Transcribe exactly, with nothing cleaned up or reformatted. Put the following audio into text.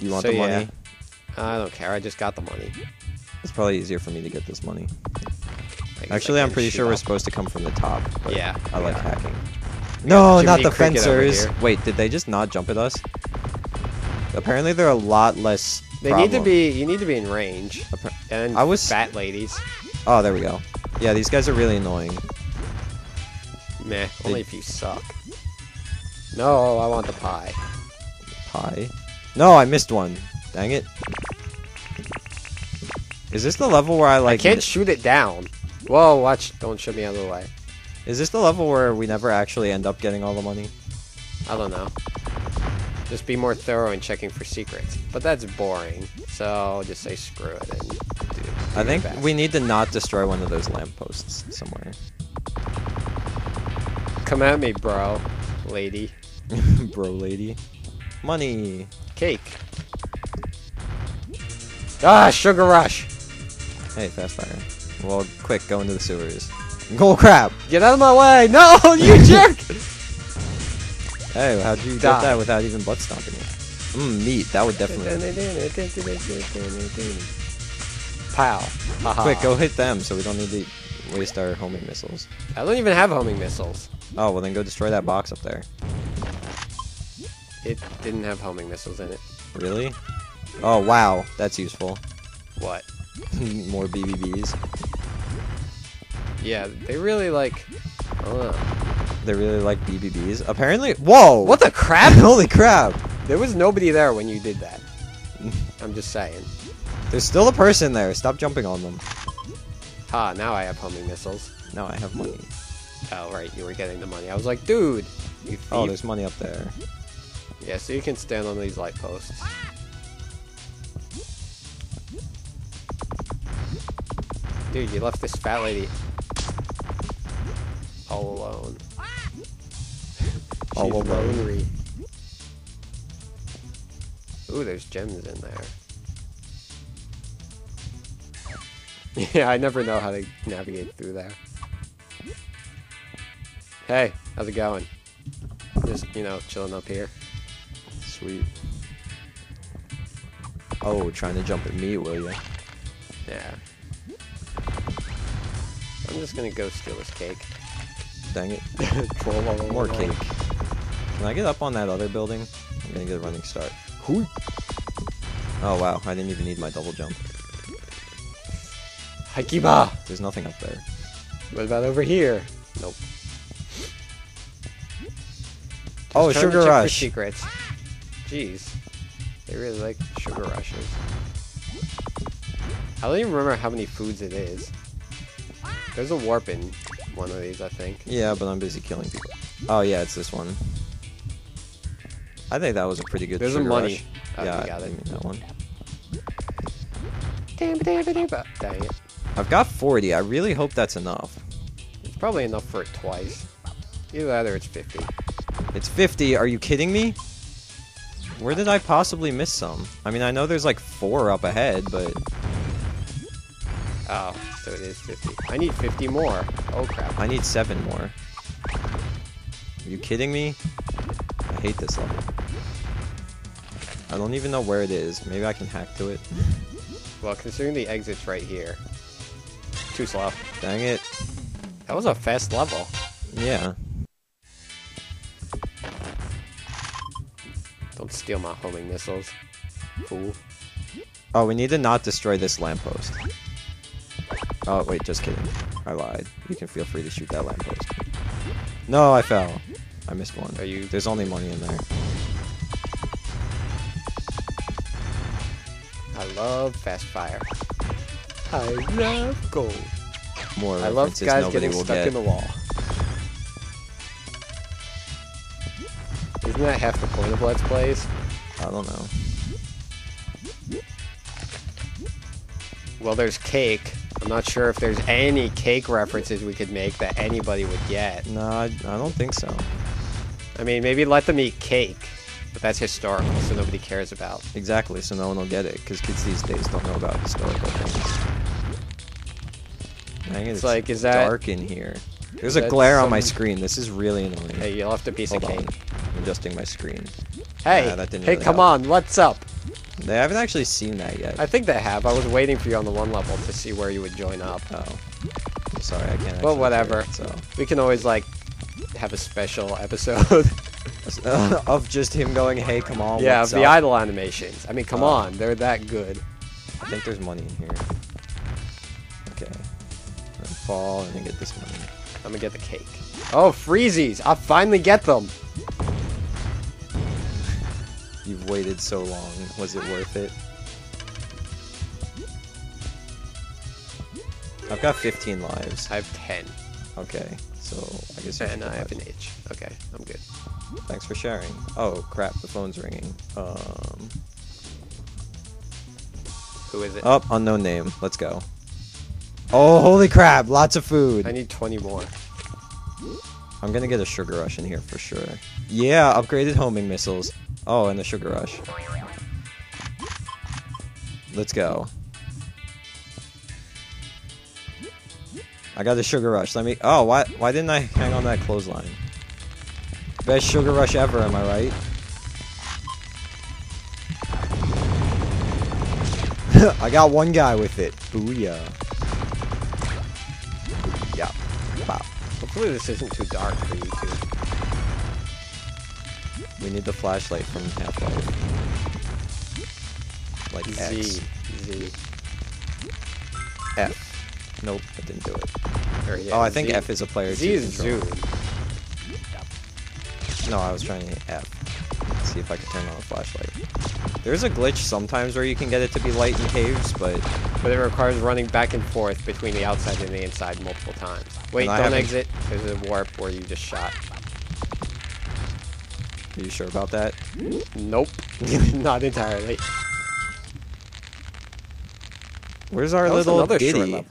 You want so, the money? Yeah. I don't care. I just got the money. It's probably easier for me to get this money. Actually, I'm pretty sure up. we're supposed to come from the top. But yeah. I like are. hacking. No, not the fencers. Wait, did they just not jump at us? Apparently, they're a lot less. They problem. need to be. You need to be in range. And I was fat ladies. Oh, there we go. Yeah, these guys are really annoying. Meh. They... Only if you suck. No, I want the pie. Pie? No, I missed one. Dang it. Is this the level where I like? I can't shoot it down. Whoa! Watch! Don't shoot me out of the way. Is this the level where we never actually end up getting all the money? I don't know. Just be more thorough in checking for secrets. But that's boring. So I'll just say screw it and do, do I think best. we need to not destroy one of those lampposts somewhere. Come at me, bro. Lady. Bro, lady. Money. Cake. Ah, sugar rush. Hey, fast fire. Well, quick, go into the sewers. Go crap! Get out of my way! No, you jerk! Hey, how'd you Die. get that without even butt stomping it? Mmm, meat. That would definitely. Pow! Haha. Quick, go hit them so we don't need to waste our homing missiles. I don't even have homing missiles. Oh well, then go destroy that box up there. It didn't have homing missiles in it. Really? Oh wow, that's useful. What? More B B Bs. Yeah, they really like. I don't know. They really like B B Bs. Apparently, whoa! What the crap? Holy crap! There was nobody there when you did that. I'm just saying. There's still a person there. Stop jumping on them. Ha! Now I have homing missiles. Now I have money. Oh right, you were getting the money. I was like, dude. You thief. Oh, there's money up there. Yeah, so you can stand on these light posts. Dude, you left this fat lady all alone. She's lonely. Ooh, there's gems in there. Yeah, I never know how to navigate through there. Hey, how's it going? Just, you know, chilling up here. Sweet. Oh, trying to jump at me, will you? Yeah. I'm just gonna go steal this cake. Dang it. More cake. Can I get up on that other building? I'm gonna get a running start. Who? Oh wow, I didn't even need my double jump. Hakiba! There's nothing up there. What about over here? Nope. Just oh, sugar rush! Secrets. Jeez. They really like sugar rushes. I don't even remember how many foods it is. There's a warp in one of these, I think. Yeah, but I'm busy killing people. Oh, yeah, it's this one. I think that was a pretty good There's a money. Oh, yeah, got I it. mean that one. Dang it. I've got forty. I really hope that's enough. It's probably enough for it twice. Either that or it's fifty. It's fifty? Are you kidding me? Where did I possibly miss some? I mean, I know there's like four up ahead, but... Oh, so it is fifty. I need fifty more. Oh, crap. I need seven more. Are you kidding me? I hate this level. I don't even know where it is. Maybe I can hack to it. Well, considering the exit's right here. Too slow. Dang it. That was a fast level. Yeah. Don't steal my homing missiles. Fool. Oh, we need to not destroy this lamppost. Oh, wait, just kidding. I lied. You can feel free to shoot that lamppost. No, I fell. I missed one. Are you... There's only money in there. I love fast fire. I love gold. More I love guys getting stuck get. in the wall. Isn't that half the point of Let's Plays? I don't know. Well, there's cake. I'm not sure if there's any cake references we could make that anybody would get. No, I, I don't think so. I mean, maybe let them eat cake, but that's historical, so nobody cares about. Exactly, so no one will get it, because kids these days don't know about historical things. Dang it, it's, it's like, is that, dark in here. There's a glare some... on my screen. This is really annoying. Hey, you left a piece Hold of cake. On. I'm adjusting my screen. Hey, nah, that didn't hey, really come help. on, what's up? They haven't actually seen that yet. I think they have. I was waiting for you on the one level to see where you would join up. Oh. I'm sorry, I can't. Well, whatever. It, so. We can always, like, have a special episode. Of just him going, hey, come on. Yeah, what's the up? Idle animations. I mean, come uh, on. They're that good. I think there's money in here. Okay. I'm gonna fall and get this money. I'm gonna get the cake. Oh, freezies! I finally get them! You've waited so long. Was it worth it? I've got fifteen lives. I have ten. Okay, so I guess. And I have an itch. Okay, I'm good. Thanks for sharing. Oh crap, the phone's ringing. Um, who is it? Oh, unknown name. Let's go. Oh, holy crap! Lots of food. I need twenty more. I'm gonna get a sugar rush in here for sure. Yeah, upgraded homing missiles. Oh, and the sugar rush. Let's go. I got the sugar rush. Let me. Oh, why? Why didn't I hang on that clothesline? Best sugar rush ever. Am I right? I got one guy with it. Booyah! Yeah. Wow. Hopefully this isn't too dark for you two. We need the flashlight from Half-Life. Like Z. X. Z. F. Nope, that didn't do it. Or, yeah, oh, I think Z. F is a player. Z is zoom. No, I was trying to hit F. Let's see if I can turn on the flashlight. There's a glitch sometimes where you can get it to be light in caves, but... But it requires running back and forth between the outside and the inside multiple times. Wait, don't haven't... exit. There's a warp where you just shot. Are you sure about that? Nope. Not entirely. Where's our that little ditty?